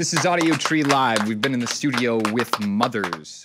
This is Audiotree Live. We've been in the studio with Mothers.